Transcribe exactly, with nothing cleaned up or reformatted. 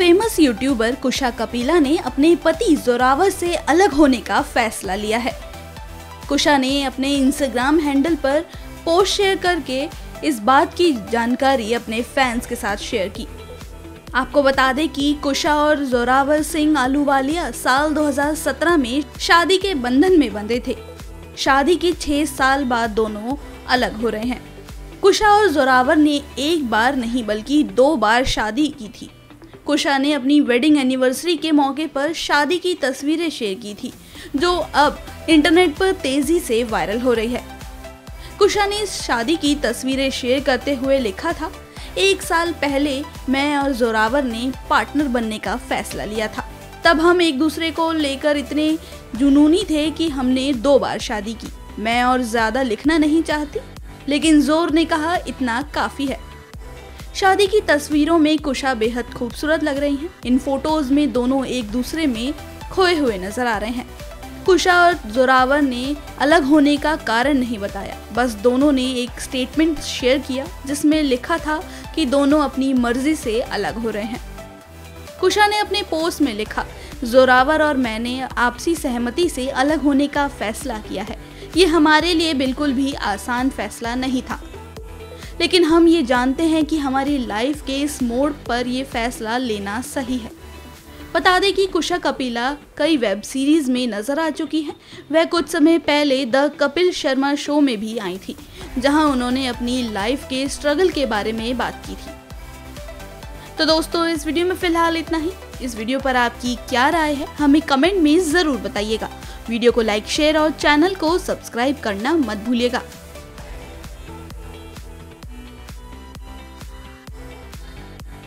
Famous YouTuber कुशा कपिला ने अपने पति जोरावर से अलग होने का फैसला लिया है। कुशा ने अपने इंस्टाग्राम हैंडल पर पोस्ट शेयर करके इस बात की जानकारी अपने फैंस के साथ शेयर की। आपको बता दें कि कुशा और जोरावर सिंह आहलूवालिया साल दो हज़ार सत्रह में शादी के बंधन में बंधे थे। शादी के छह साल बाद दोनों अलग हो रहे हैं। कुशा और जोरावर ने एक बार नहीं बल्कि दो बार शादी की थी। कुशा ने अपनी वेडिंग एनिवर्सरी के मौके पर शादी की तस्वीरें शेयर की थी, जो अब इंटरनेट पर तेजी से वायरल हो रही है। कुशा ने इस शादी की तस्वीरें शेयर करते हुए लिखा था, एक साल पहले मैं और जोरावर ने पार्टनर बनने का फैसला लिया था। तब हम एक दूसरे को लेकर इतने जुनूनी थे कि हमने दो बार शादी की। मैं और ज़्यादा लिखना नहीं चाहती, लेकिन जोर ने कहा इतना काफ़ी है। शादी की तस्वीरों में कुशा बेहद खूबसूरत लग रही हैं। इन फोटोज़ में दोनों एक दूसरे में खोए हुए नजर आ रहे हैं। कुशा और जोरावर ने अलग होने का कारण नहीं बताया, बस दोनों ने एक स्टेटमेंट शेयर किया जिसमें लिखा था कि दोनों अपनी मर्जी से अलग हो रहे हैं। कुशा ने अपने पोस्ट में लिखा, जोरावर और मैंने आपसी सहमति से अलग होने का फैसला किया है। ये हमारे लिए बिल्कुल भी आसान फैसला नहीं था, लेकिन हम ये जानते हैं कि हमारी लाइफ के इस मोड़ पर ये फैसला लेना सही है। बता दें कि कुशा कपिला कई वेब सीरीज में नजर आ चुकी हैं। वह कुछ समय पहले द कपिल शर्मा शो में भी आई थी, जहां उन्होंने अपनी लाइफ के स्ट्रगल के बारे में बात की थी। तो दोस्तों, इस वीडियो में फिलहाल इतना ही। इस वीडियो पर आपकी क्या राय है हमें कमेंट में ज़रूर बताइएगा। वीडियो को लाइक, शेयर और चैनल को सब्सक्राइब करना मत भूलिएगा।